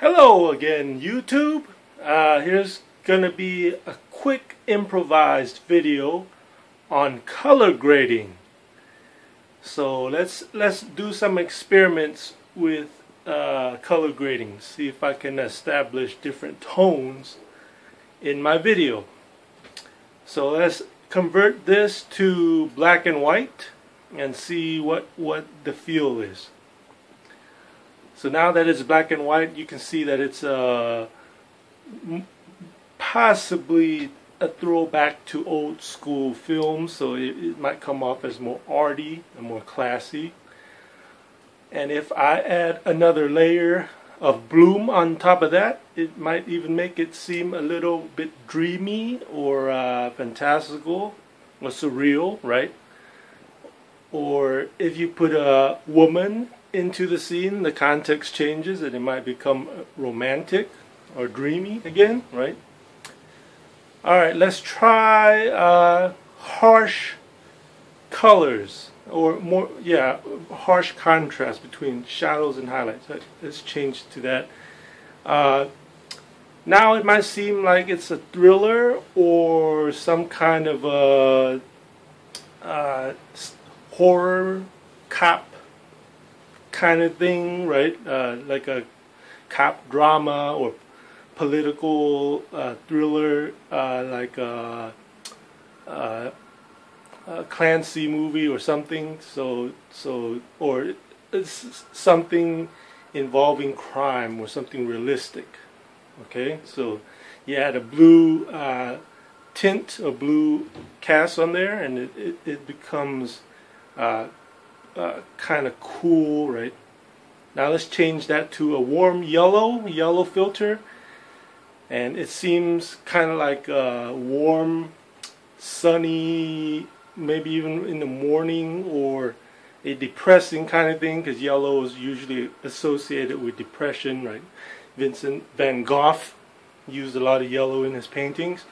Hello again, YouTube. Here's gonna be a quick improvised video on color grading. So let's do some experiments with color grading. See if I can establish different tones in my video. So let's convert this to black and white and see what the feel is. So now that it's black and white, you can see that it's possibly a throwback to old school films, so it might come off as more arty and more classy. And if I add another layer of bloom on top of that, it might even make it seem a little bit dreamy or fantastical or surreal, right? Or if you put a woman into the scene, the context changes and it might become romantic or dreamy again, right? Alright, let's try harsh colors, or more, harsh contrast between shadows and highlights. Let's change to that. Now it might seem like it's a thriller or some kind of a horror cop kind of thing, right? Like a cop drama or political thriller, like a Clancy movie or something. So or it's something involving crime or something realistic. Okay, so you add a blue tint, a blue cast on there, and it becomes kind of cool, right? Now let's change that to a warm yellow filter, and it seems kind of like warm, sunny, maybe even in the morning, or a depressing kind of thing, because yellow is usually associated with depression, right? Vincent van Gogh used a lot of yellow in his paintings.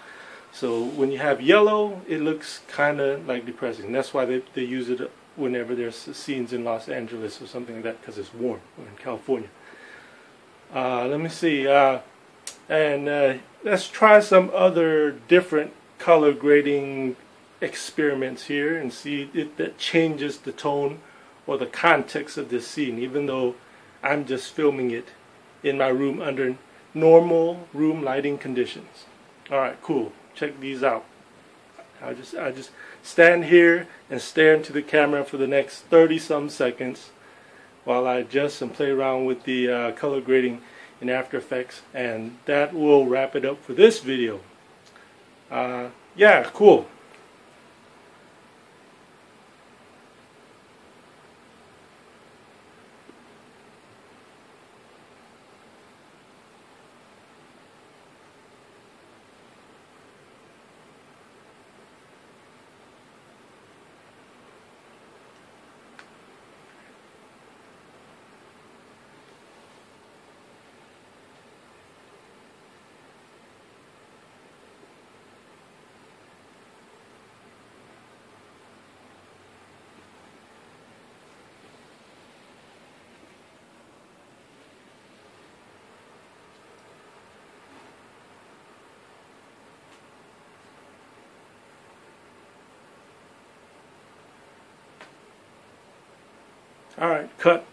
So when you have yellow, it looks kind of like depressing. That's why they use it whenever there's scenes in Los Angeles or something like that, because it's warm, or in California. Let me see, let's try some other different color grading experiments here and see if that changes the tone or the context of this scene, even though I'm just filming it in my room under normal room lighting conditions. Alright, cool, check these out. I just stand here and stare into the camera for the next 30-some seconds while I adjust and play around with the color grading in After Effects, and that will wrap it up for this video. Yeah, cool. All right, cut.